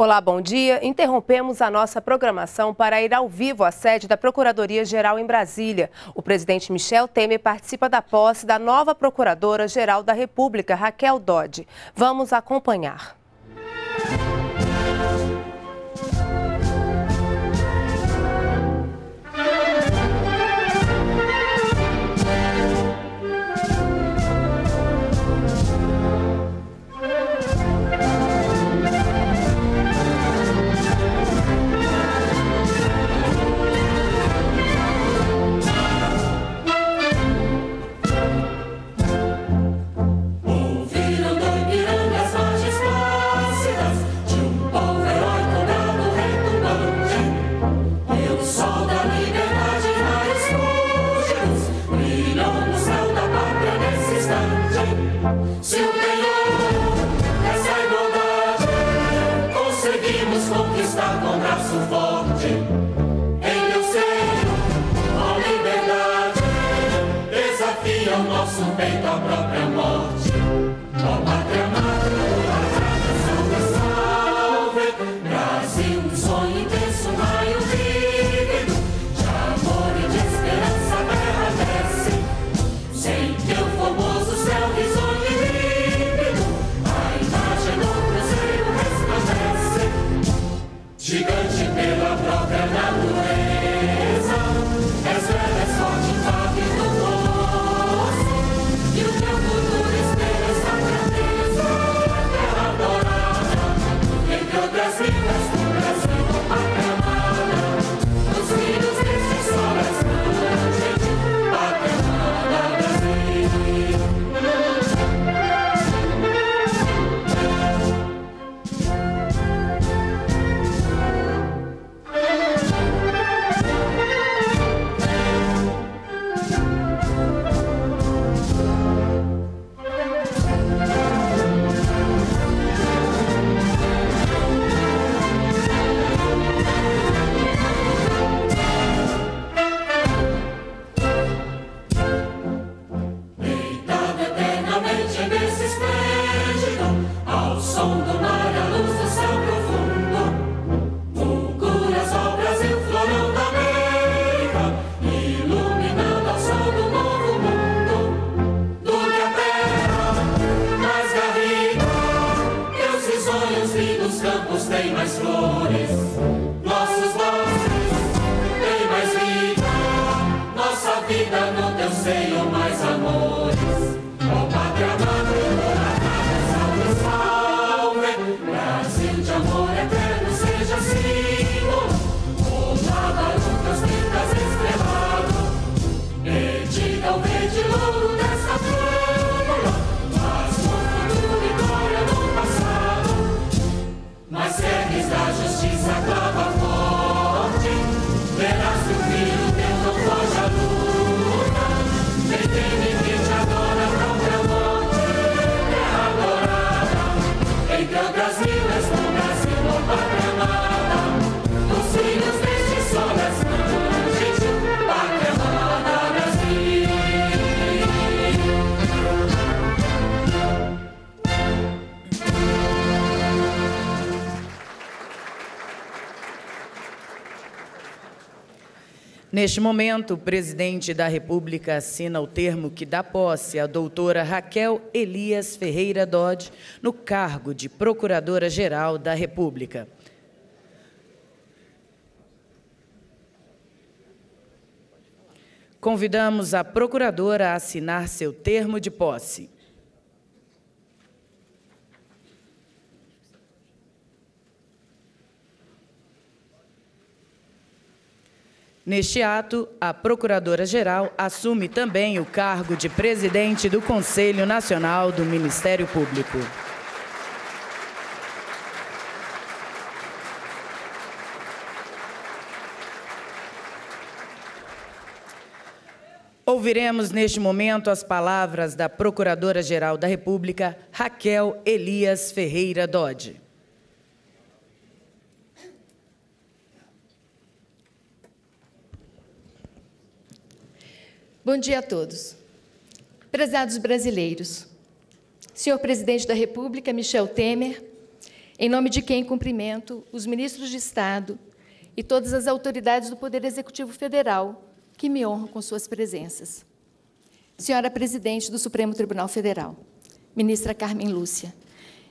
Olá, bom dia. Interrompemos a nossa programação para ir ao vivo à sede da Procuradoria-Geral em Brasília. O presidente Michel Temer participa da posse da nova Procuradora-Geral da República, Raquel Dodge. Vamos acompanhar. Neste momento, o presidente da República assina o termo que dá posse à doutora Raquel Elias Ferreira Dodge no cargo de Procuradora-Geral da República. Convidamos a procuradora a assinar seu termo de posse. Neste ato, a Procuradora-Geral assume também o cargo de presidente do Conselho Nacional do Ministério Público. Ouviremos neste momento as palavras da Procuradora-Geral da República, Raquel Elias Ferreira Dodge. Bom dia a todos. Prezados brasileiros, senhor presidente da República, Michel Temer, em nome de quem cumprimento os ministros de Estado e todas as autoridades do Poder Executivo Federal, que me honram com suas presenças. Senhora Presidente do Supremo Tribunal Federal, ministra Carmen Lúcia,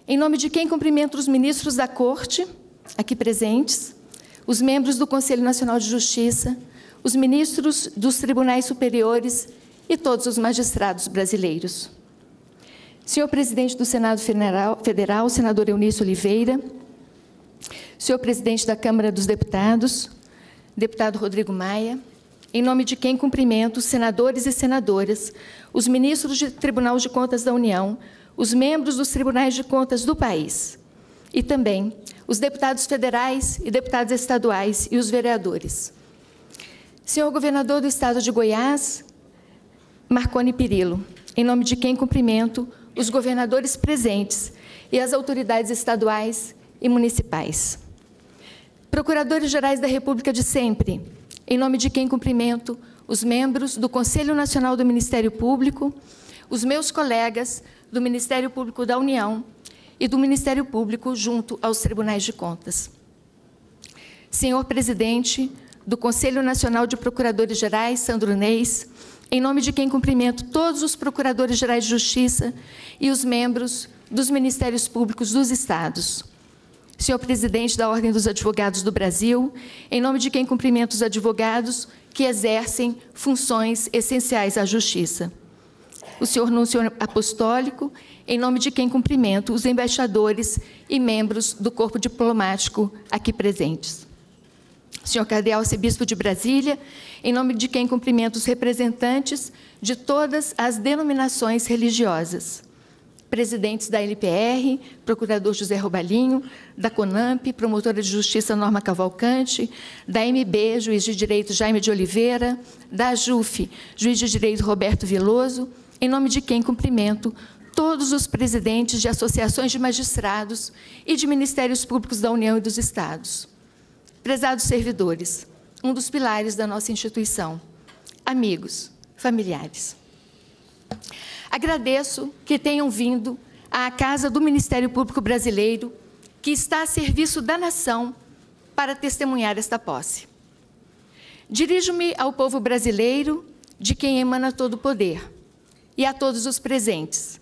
em nome de quem cumprimento os ministros da Corte, aqui presentes, os membros do Conselho Nacional de Justiça, os ministros dos Tribunais Superiores e todos os magistrados brasileiros. Senhor Presidente do Senado Federal, senador Eunício Oliveira, senhor Presidente da Câmara dos Deputados, deputado Rodrigo Maia, em nome de quem cumprimento os senadores e senadoras, os ministros do Tribunal de Contas da União, os membros dos Tribunais de Contas do país e também os deputados federais e deputados estaduais e os vereadores. Senhor Governador do Estado de Goiás, Marconi Pirillo, em nome de quem cumprimento os governadores presentes e as autoridades estaduais e municipais. Procuradores-Gerais da República de sempre, em nome de quem cumprimento os membros do Conselho Nacional do Ministério Público, os meus colegas do Ministério Público da União e do Ministério Público junto aos Tribunais de Contas. Senhor Presidente do Conselho Nacional de Procuradores-Gerais, Sandro Neis, em nome de quem cumprimento todos os Procuradores-Gerais de Justiça e os membros dos Ministérios Públicos dos Estados. Senhor Presidente da Ordem dos Advogados do Brasil, em nome de quem cumprimento os advogados que exercem funções essenciais à Justiça. O senhor Núncio Apostólico, em nome de quem cumprimento os embaixadores e membros do Corpo Diplomático aqui presentes. Senhor Cardeal Arcebispo de Brasília, em nome de quem cumprimento os representantes de todas as denominações religiosas, presidentes da NBR, Procurador José Robalinho, da CONAMP, Promotora de Justiça Norma Cavalcante, da MB, Juiz de Direito Jaime de Oliveira, da JUF, Juiz de Direito Roberto Viloso, em nome de quem cumprimento todos os presidentes de associações de magistrados e de ministérios públicos da União e dos Estados. Prezados servidores, um dos pilares da nossa instituição, amigos, familiares. Agradeço que tenham vindo à Casa do Ministério Público Brasileiro, que está a serviço da nação, para testemunhar esta posse. Dirijo-me ao povo brasileiro, de quem emana todo o poder, e a todos os presentes,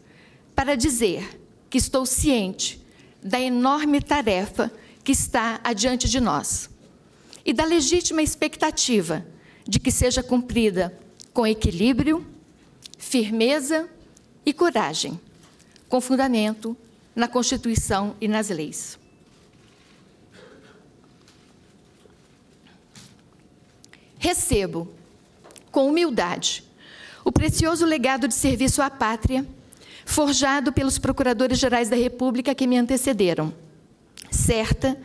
para dizer que estou ciente da enorme tarefa que está adiante de nós e da legítima expectativa de que seja cumprida com equilíbrio, firmeza e coragem, com fundamento na Constituição e nas leis. Recebo, com humildade, o precioso legado de serviço à pátria, forjado pelos Procuradores-Gerais da República que me antecederam, certa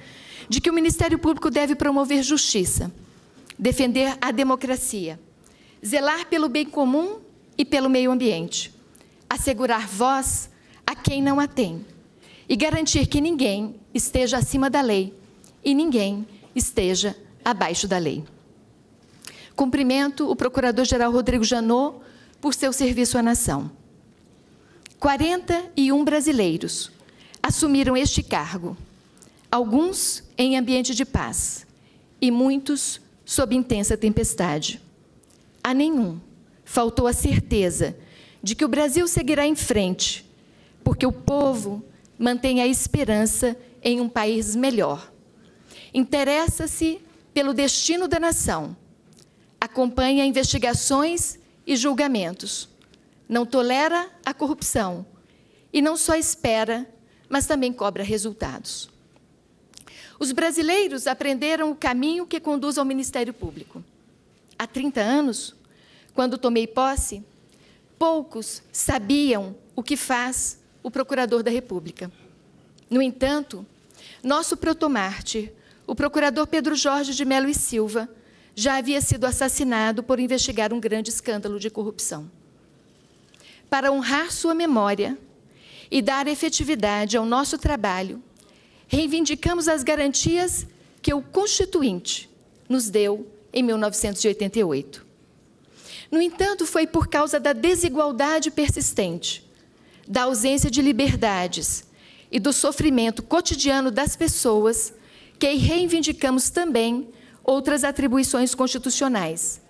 de que o Ministério Público deve promover justiça, defender a democracia, zelar pelo bem comum e pelo meio ambiente, assegurar voz a quem não a tem e garantir que ninguém esteja acima da lei e ninguém esteja abaixo da lei. Cumprimento o Procurador-Geral Rodrigo Janot por seu serviço à nação. 41 brasileiros assumiram este cargo, alguns em ambiente de paz e muitos sob intensa tempestade. A nenhum faltou a certeza de que o Brasil seguirá em frente, porque o povo mantém a esperança em um país melhor. Interessa-se pelo destino da nação, acompanha investigações e julgamentos, não tolera a corrupção e não só espera, mas também cobra resultados. Os brasileiros aprenderam o caminho que conduz ao Ministério Público. Há 30 anos, quando tomei posse, poucos sabiam o que faz o Procurador da República. No entanto, nosso protomártir, o procurador Pedro Jorge de Melo e Silva, já havia sido assassinado por investigar um grande escândalo de corrupção. Para honrar sua memória e dar efetividade ao nosso trabalho, reivindicamos as garantias que o Constituinte nos deu em 1988. No entanto, foi por causa da desigualdade persistente, da ausência de liberdades e do sofrimento cotidiano das pessoas, que reivindicamos também outras atribuições constitucionais,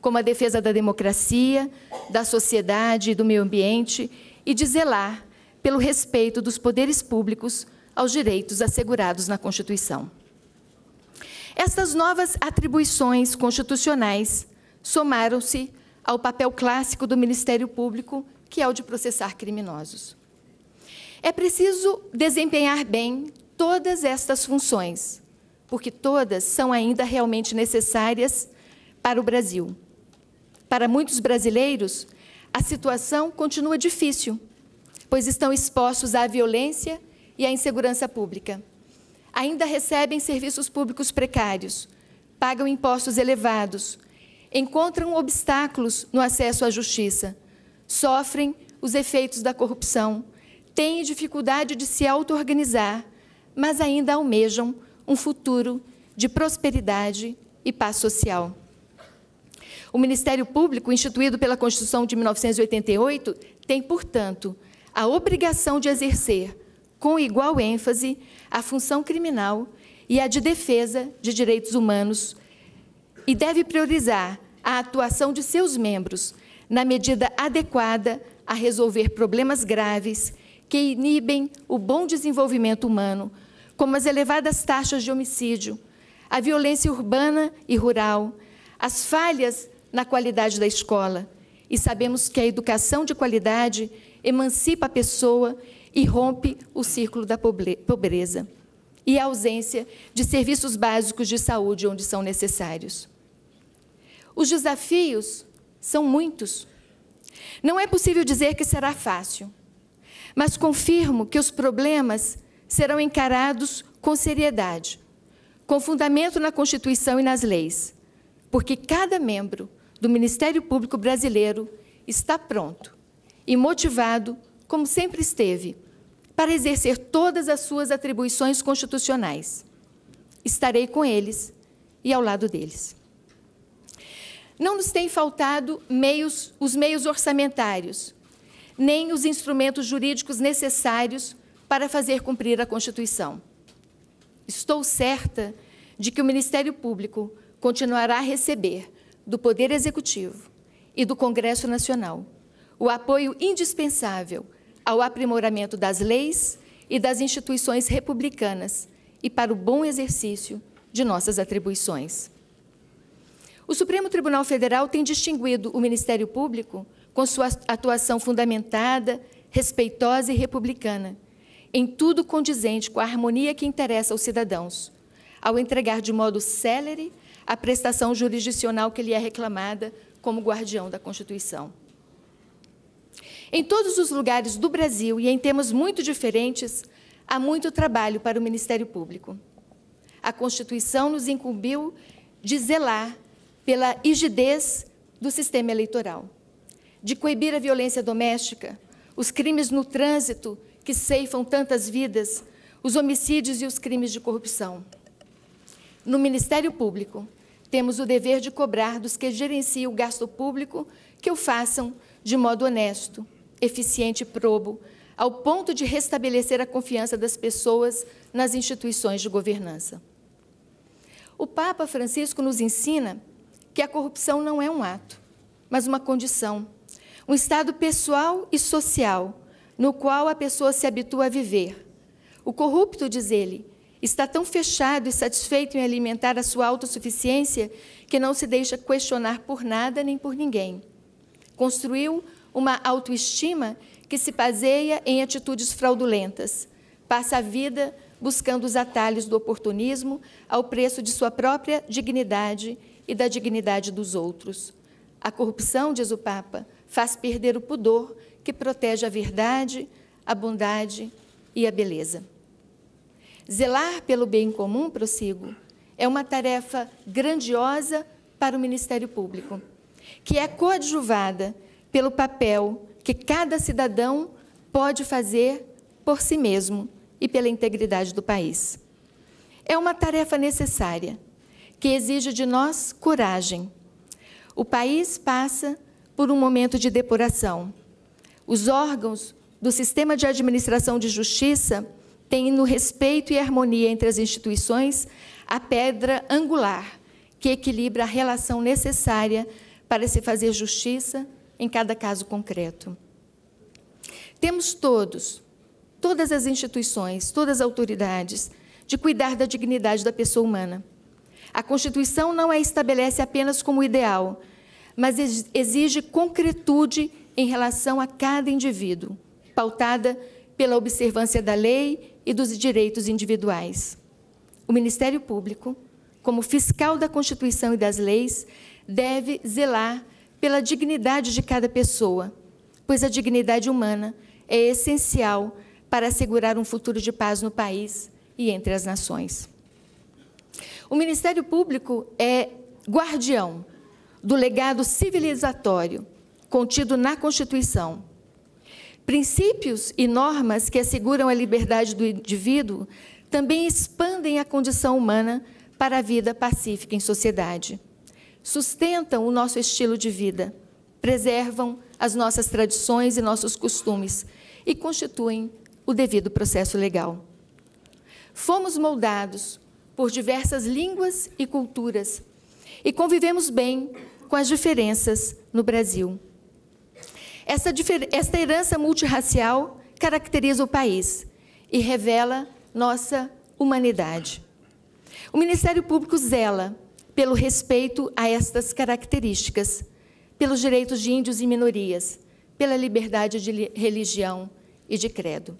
como a defesa da democracia, da sociedade e do meio ambiente, e de zelar pelo respeito dos poderes públicos aos direitos assegurados na Constituição. Estas novas atribuições constitucionais somaram-se ao papel clássico do Ministério Público, que é o de processar criminosos. É preciso desempenhar bem todas estas funções, porque todas são ainda realmente necessárias para o Brasil. Para muitos brasileiros, a situação continua difícil, pois estão expostos à violência e à insegurança pública. Ainda recebem serviços públicos precários, pagam impostos elevados, encontram obstáculos no acesso à justiça, sofrem os efeitos da corrupção, têm dificuldade de se auto-organizar, mas ainda almejam um futuro de prosperidade e paz social. O Ministério Público, instituído pela Constituição de 1988, tem, portanto, a obrigação de exercer, com igual ênfase, a função criminal e a de defesa de direitos humanos e deve priorizar a atuação de seus membros na medida adequada a resolver problemas graves que inibem o bom desenvolvimento humano, como as elevadas taxas de homicídio, a violência urbana e rural, as falhas na qualidade da escola. E sabemos que a educação de qualidade emancipa a pessoa e rompe o círculo da pobreza e a ausência de serviços básicos de saúde onde são necessários. Os desafios são muitos. Não é possível dizer que será fácil, mas confirmo que os problemas serão encarados com seriedade, com fundamento na Constituição e nas leis, porque cada membro do Ministério Público brasileiro está pronto e motivado, como sempre esteve, para exercer todas as suas atribuições constitucionais. Estarei com eles e ao lado deles. Não nos têm faltado os meios orçamentários, nem os instrumentos jurídicos necessários para fazer cumprir a Constituição. Estou certa de que o Ministério Público continuará a receber do Poder Executivo e do Congresso Nacional o apoio indispensável ao aprimoramento das leis e das instituições republicanas e para o bom exercício de nossas atribuições. O Supremo Tribunal Federal tem distinguido o Ministério Público com sua atuação fundamentada, respeitosa e republicana, em tudo condizente com a harmonia que interessa aos cidadãos, ao entregar de modo célere a prestação jurisdicional que lhe é reclamada como guardião da Constituição. Em todos os lugares do Brasil e em temas muito diferentes, há muito trabalho para o Ministério Público. A Constituição nos incumbiu de zelar pela rigidez do sistema eleitoral, de coibir a violência doméstica, os crimes no trânsito que ceifam tantas vidas, os homicídios e os crimes de corrupção. No Ministério Público, temos o dever de cobrar dos que gerenciam o gasto público que o façam de modo honesto, eficiente e probo, ao ponto de restabelecer a confiança das pessoas nas instituições de governança. O Papa Francisco nos ensina que a corrupção não é um ato, mas uma condição, um estado pessoal e social, no qual a pessoa se habitua a viver. O corrupto, diz ele, está tão fechado e satisfeito em alimentar a sua autossuficiência que não se deixa questionar por nada nem por ninguém. Construiu uma autoestima que se baseia em atitudes fraudulentas. Passa a vida buscando os atalhos do oportunismo ao preço de sua própria dignidade e da dignidade dos outros. A corrupção, diz o Papa, faz perder o pudor que protege a verdade, a bondade e a beleza. Zelar pelo bem comum, prossigo, é uma tarefa grandiosa para o Ministério Público, que é coadjuvada pelo papel que cada cidadão pode fazer por si mesmo e pela integridade do país. É uma tarefa necessária, que exige de nós coragem. O país passa por um momento de depuração. Os órgãos do sistema de administração de justiça tem no respeito e harmonia entre as instituições a pedra angular que equilibra a relação necessária para se fazer justiça em cada caso concreto. Temos todas as instituições, todas as autoridades, de cuidar da dignidade da pessoa humana. A Constituição não a estabelece apenas como ideal, mas exige concretude em relação a cada indivíduo, pautada pela observância da lei e dos direitos individuais. O Ministério Público, como fiscal da Constituição e das leis, deve zelar pela dignidade de cada pessoa, pois a dignidade humana é essencial para assegurar um futuro de paz no país e entre as nações. O Ministério Público é guardião do legado civilizatório contido na Constituição. Princípios e normas que asseguram a liberdade do indivíduo também expandem a condição humana para a vida pacífica em sociedade. Sustentam o nosso estilo de vida, preservam as nossas tradições e nossos costumes e constituem o devido processo legal. Fomos moldados por diversas línguas e culturas e convivemos bem com as diferenças no Brasil. Esta herança multirracial caracteriza o país e revela nossa humanidade. O Ministério Público zela pelo respeito a estas características, pelos direitos de índios e minorias, pela liberdade de religião e de credo.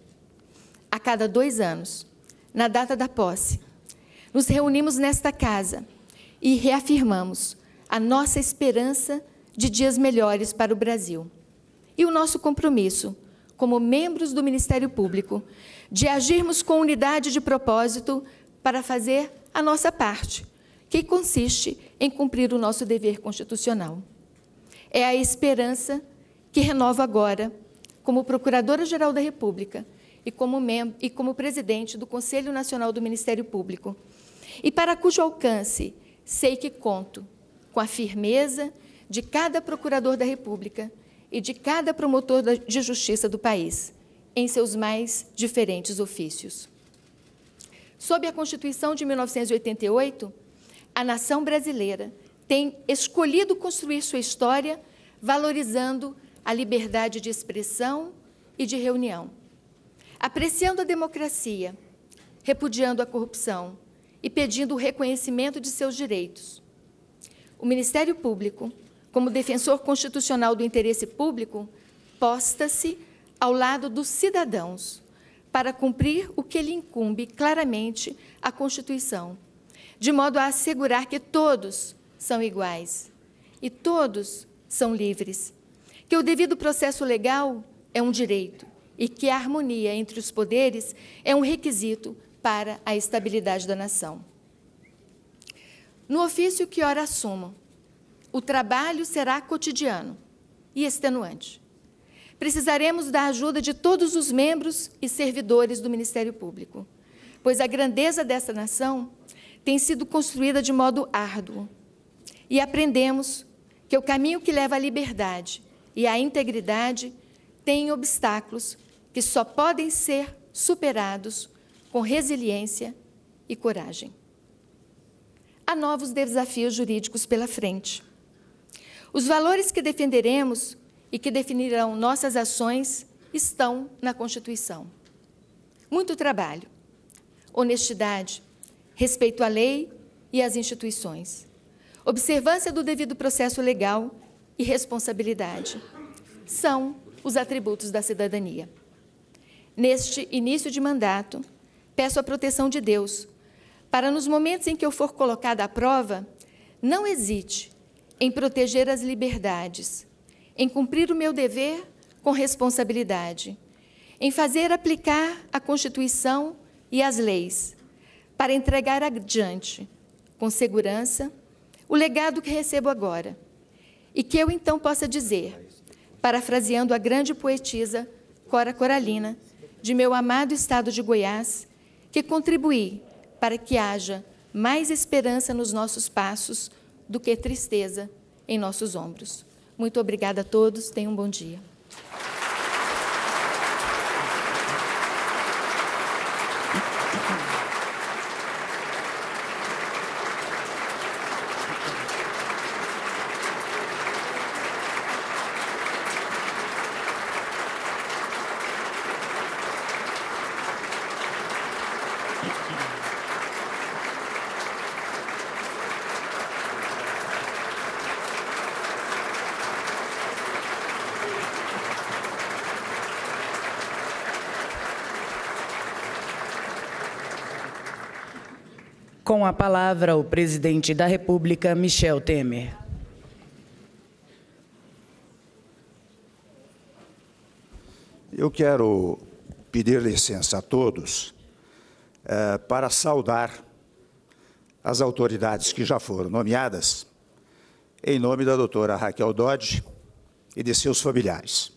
A cada 2 anos, na data da posse, nos reunimos nesta casa e reafirmamos a nossa esperança de dias melhores para o Brasil e o nosso compromisso, como membros do Ministério Público, de agirmos com unidade de propósito para fazer a nossa parte, que consiste em cumprir o nosso dever constitucional. É a esperança que renovo agora, como Procuradora-Geral da República e como Presidente do Conselho Nacional do Ministério Público, e para cujo alcance sei que conto com a firmeza de cada Procurador da República e de cada promotor de justiça do país, em seus mais diferentes ofícios. Sob a Constituição de 1988, a nação brasileira tem escolhido construir sua história valorizando a liberdade de expressão e de reunião, apreciando a democracia, repudiando a corrupção e pedindo o reconhecimento de seus direitos. O Ministério Público, como defensor constitucional do interesse público, posta-se ao lado dos cidadãos para cumprir o que lhe incumbe claramente a Constituição, de modo a assegurar que todos são iguais e todos são livres, que o devido processo legal é um direito e que a harmonia entre os poderes é um requisito para a estabilidade da nação. No ofício que ora assumo, o trabalho será cotidiano e extenuante. Precisaremos da ajuda de todos os membros e servidores do Ministério Público, pois a grandeza desta nação tem sido construída de modo árduo. E aprendemos que o caminho que leva à liberdade e à integridade tem obstáculos que só podem ser superados com resiliência e coragem. Há novos desafios jurídicos pela frente. Os valores que defenderemos e que definirão nossas ações estão na Constituição. Muito trabalho, honestidade, respeito à lei e às instituições, observância do devido processo legal e responsabilidade são os atributos da cidadania. Neste início de mandato, peço a proteção de Deus para, nos momentos em que eu for colocada à prova, não hesite em proteger as liberdades, em cumprir o meu dever com responsabilidade, em fazer aplicar a Constituição e as leis, para entregar adiante, com segurança, o legado que recebo agora, e que eu então possa dizer, parafraseando a grande poetisa Cora Coralina, de meu amado estado de Goiás, que contribuí para que haja mais esperança nos nossos passos do que tristeza em nossos ombros. Muito obrigada a todos, tenham um bom dia. Com a palavra, o presidente da República, Michel Temer. Eu quero pedir licença a todos para saudar as autoridades que já foram nomeadas em nome da doutora Raquel Dodge e de seus familiares.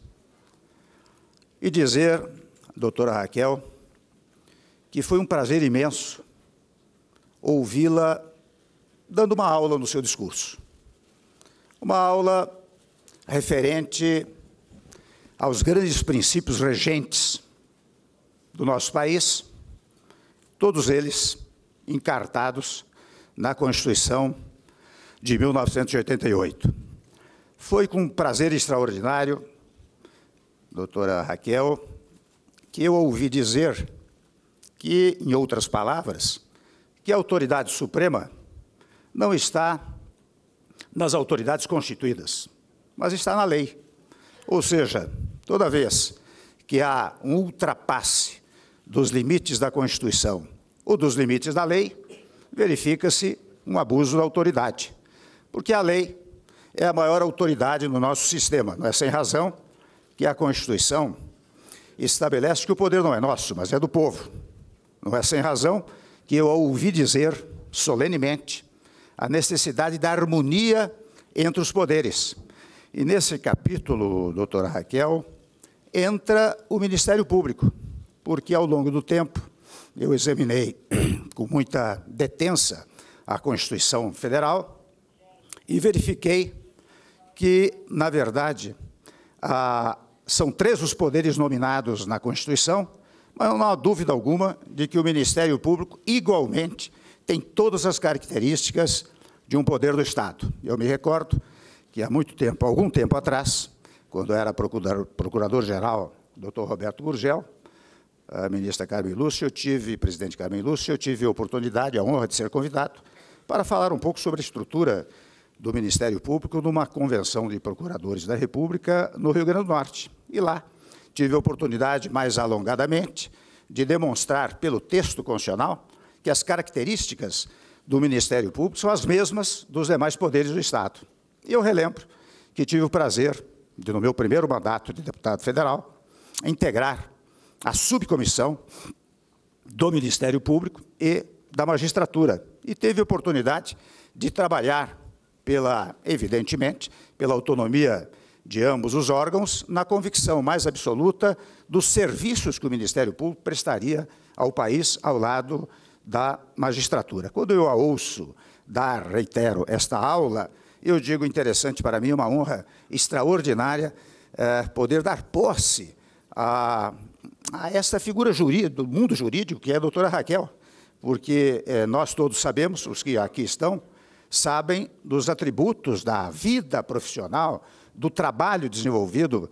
E dizer, doutora Raquel, que foi um prazer imenso ouvi-la dando uma aula no seu discurso. Uma aula referente aos grandes princípios regentes do nosso país, todos eles encartados na Constituição de 1988. Foi com um prazer extraordinário, doutora Raquel, que eu ouvi dizer que, em outras palavras, que a autoridade suprema não está nas autoridades constituídas, mas está na lei. Ou seja, toda vez que há um ultrapasse dos limites da Constituição ou dos limites da lei, verifica-se um abuso da autoridade, porque a lei é a maior autoridade no nosso sistema. Não é sem razão que a Constituição estabelece que o poder não é nosso, mas é do povo. Não é sem razão que eu ouvi dizer solenemente a necessidade da harmonia entre os poderes. E nesse capítulo, doutora Raquel, entra o Ministério Público, porque ao longo do tempo eu examinei com muita detença a Constituição Federal e verifiquei que, na verdade, são três os poderes nominados na Constituição, mas não há dúvida alguma de que o Ministério Público, igualmente, tem todas as características de um poder do Estado. Eu me recordo que há muito tempo, algum tempo atrás, quando era procurador-geral, doutor Roberto Gurgel, a ministra Carmen Lúcia, presidente Carmen Lúcia, eu tive a oportunidade, a honra de ser convidado para falar um pouco sobre a estrutura do Ministério Público numa convenção de procuradores da República no Rio Grande do Norte. E lá tive a oportunidade, mais alongadamente, de demonstrar pelo texto constitucional que as características do Ministério Público são as mesmas dos demais poderes do Estado. E eu relembro que tive o prazer de, no meu primeiro mandato de deputado federal, integrar a subcomissão do Ministério Público e da magistratura. E teve a oportunidade de trabalhar, evidentemente, pela autonomia de ambos os órgãos, na convicção mais absoluta dos serviços que o Ministério Público prestaria ao país, ao lado da magistratura. Quando eu a ouço dar, reitero, esta aula, eu digo interessante para mim, uma honra extraordinária, poder dar posse a esta figura do mundo jurídico, que é a doutora Raquel, porque nós todos sabemos, os que aqui estão, sabem dos atributos da vida profissional, do trabalho desenvolvido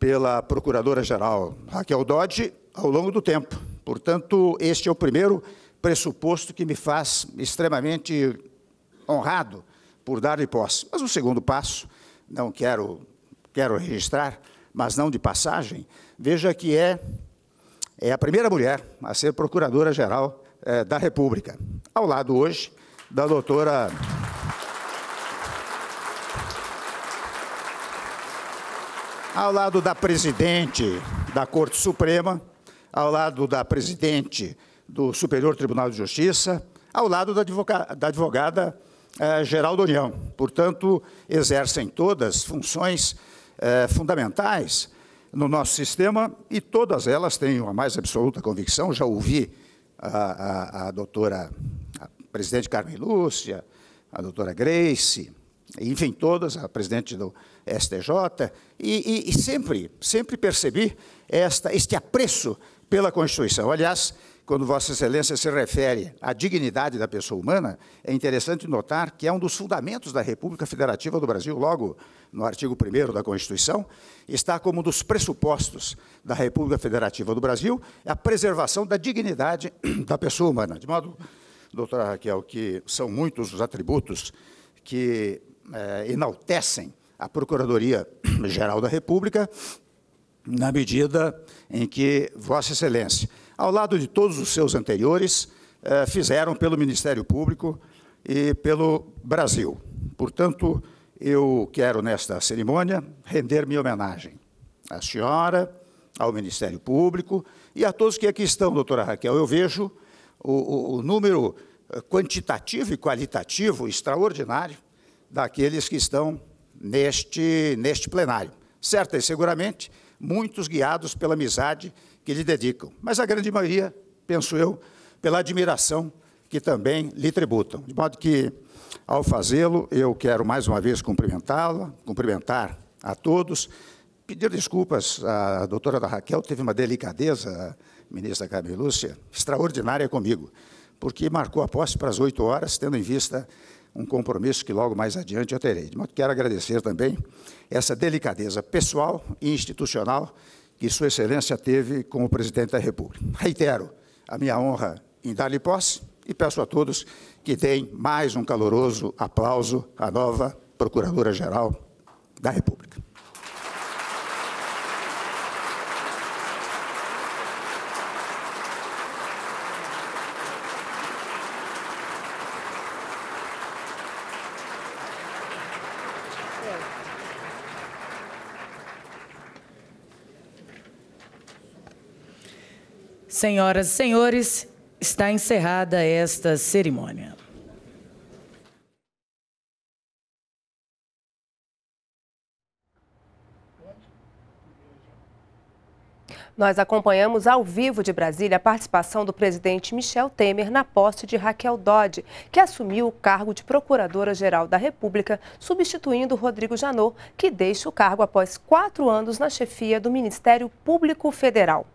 pela Procuradora-Geral Raquel Dodge ao longo do tempo. Portanto, este é o primeiro pressuposto que me faz extremamente honrado por dar-lhe posse. Mas o segundo passo, não quero registrar, mas não de passagem, veja que é a primeira mulher a ser Procuradora-Geral da República, ao lado hoje da doutora... Ao lado da presidente da Corte Suprema, ao lado da presidente do Superior Tribunal de Justiça, ao lado da advogada-geral da União. Portanto, exercem todas funções fundamentais no nosso sistema e todas elas têm uma mais absoluta convicção. Já ouvi a doutora, a presidente Carmen Lúcia, a doutora Grace, enfim, todas, a presidente do STJ, e sempre percebi este apreço pela Constituição. Aliás, quando Vossa Excelência se refere à dignidade da pessoa humana, é interessante notar que é um dos fundamentos da República Federativa do Brasil, logo no artigo 1º da Constituição, está como um dos pressupostos da República Federativa do Brasil a preservação da dignidade da pessoa humana. De modo, doutora Raquel, que são muitos os atributos que enaltecem a Procuradoria-Geral da República, na medida em que Vossa Excelência, ao lado de todos os seus anteriores, fizeram pelo Ministério Público e pelo Brasil. Portanto, eu quero, nesta cerimônia, render minha homenagem à senhora, ao Ministério Público e a todos que aqui estão, doutora Raquel. Eu vejo o número quantitativo e qualitativo extraordinário daqueles que estão neste plenário. Certa e seguramente, muitos guiados pela amizade que lhe dedicam, mas a grande maioria, penso eu, pela admiração que também lhe tributam. De modo que, ao fazê-lo, eu quero mais uma vez cumprimentá-la, cumprimentar a todos, pedir desculpas à doutora Raquel, teve uma delicadeza, a ministra Carmen Lúcia, extraordinária comigo, porque marcou a posse para as 8 horas, tendo em vista um compromisso que logo mais adiante eu terei. De modo que quero agradecer também essa delicadeza pessoal e institucional que Sua Excelência teve com o Presidente da República. Reitero a minha honra em dar-lhe posse e peço a todos que deem mais um caloroso aplauso à nova Procuradora-Geral da República. Senhoras e senhores, está encerrada esta cerimônia. Nós acompanhamos ao vivo de Brasília a participação do presidente Michel Temer na posse de Raquel Dodge, que assumiu o cargo de Procuradora-Geral da República, substituindo Rodrigo Janot, que deixa o cargo após 4 anos na chefia do Ministério Público Federal.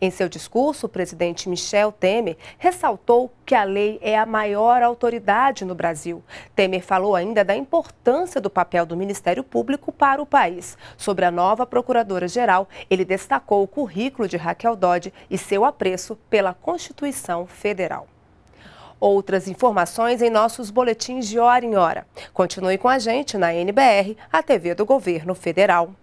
Em seu discurso, o presidente Michel Temer ressaltou que a lei é a maior autoridade no Brasil. Temer falou ainda da importância do papel do Ministério Público para o país. Sobre a nova Procuradora-Geral, ele destacou o currículo de Raquel Dodge e seu apreço pela Constituição Federal. Outras informações em nossos boletins de hora em hora. Continue com a gente na NBR, a TV do Governo Federal.